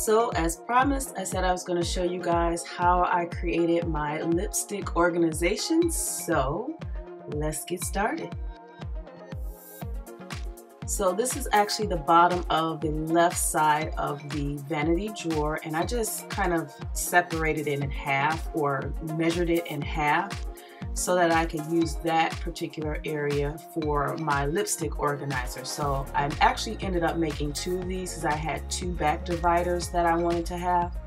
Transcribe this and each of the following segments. So as promised, I said I was going to show you guys how I created my lipstick organization. So let's get started. So this is actually the bottom of the left side of the vanity drawer, and I just kind of separated it in half or measured it in half so that I could use that particular area for my lipstick organizer. So I actually ended up making two of these because I had two back dividers that I wanted to have,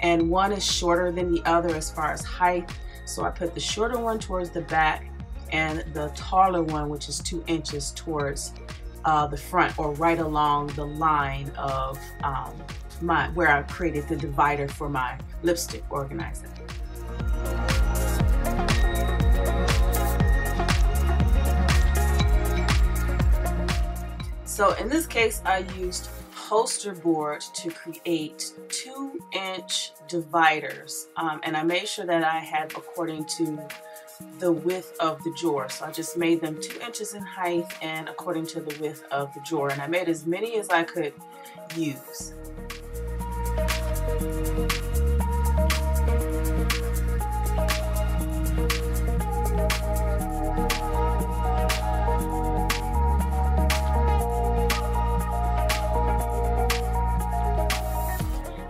and one is shorter than the other as far as height. So I put the shorter one towards the back and the taller one, which is 2 inches, towards the front, or right along the line of where I created the divider for my lipstick organizer. So in this case, I used poster board to create 2-inch dividers, and I made sure that I had according to the width of the drawer. So I just made them 2 inches in height and according to the width of the drawer, and I made as many as I could use.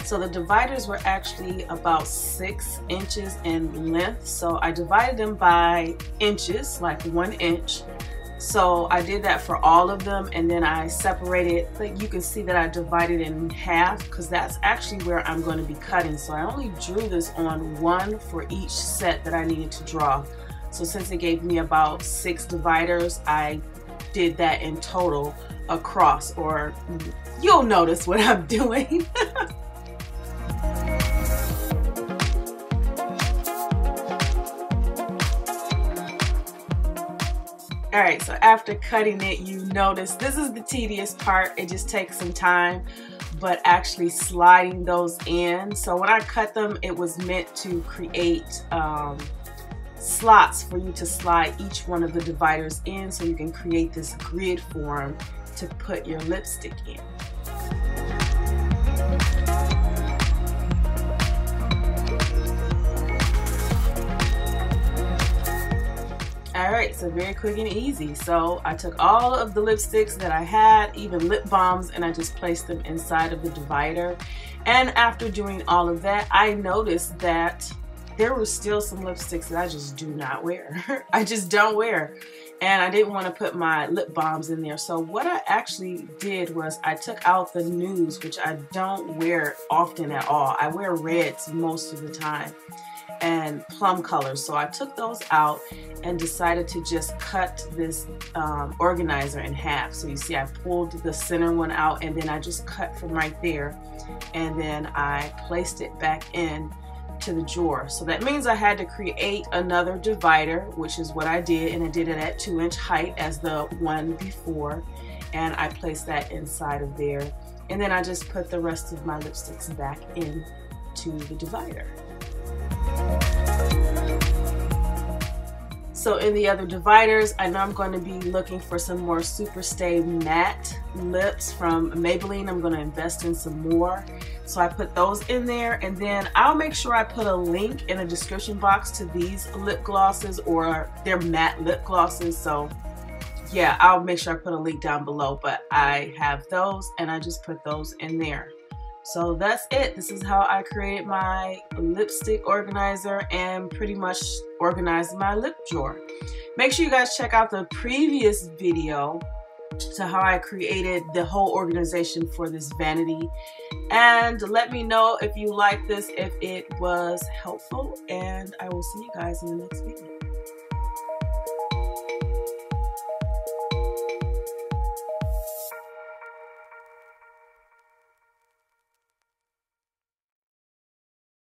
So the dividers were actually about 6 inches in length, so I divided them by inches, like 1 inch. So I did that for all of them, and then I separated. Like you can see that I divided in half because that's actually where I'm going to be cutting. So I only drew this on one for each set that I needed to draw. So since it gave me about 6 dividers, I did that in total across, or you'll notice what I'm doing. Alright, so after cutting it, you notice this is the tedious part. It just takes some time, but actually sliding those in. So when I cut them, it was meant to create slots for you to slide each one of the dividers in, so you can create this grid form to put your lipstick in. Alright, so very quick and easy. So I took all of the lipsticks that I had, even lip balms, and I just placed them inside of the divider. And after doing all of that, I noticed that there were still some lipsticks that I just do not wear. I just don't wear. And I didn't want to put my lip balms in there. So what I actually did was I took out the nudes, which I don't wear often at all. I wear reds most of the time, and plum colors. So I took those out and decided to just cut this organizer in half. So you see I pulled the center one out, and then I just cut from right there, and then I placed it back in to the drawer. So that means I had to create another divider, which is what I did, and I did it at 2-inch height as the one before, and I placed that inside of there, and then I just put the rest of my lipsticks back in to the divider. So in the other dividers, I know I'm going to be looking for some more SuperStay Matte lips from Maybelline. I'm going to invest in some more. So I put those in there, and then I'll make sure I put a link in the description box to these lip glosses, or their matte lip glosses. So yeah, I'll make sure I put a link down below, but I have those and I just put those in there. So that's it. This is how I created my lipstick organizer and pretty much organized my lip drawer. Make sure you guys check out the previous video to how I created the whole organization for this vanity. And let me know if you like this, if it was helpful, and I will see you guys in the next video.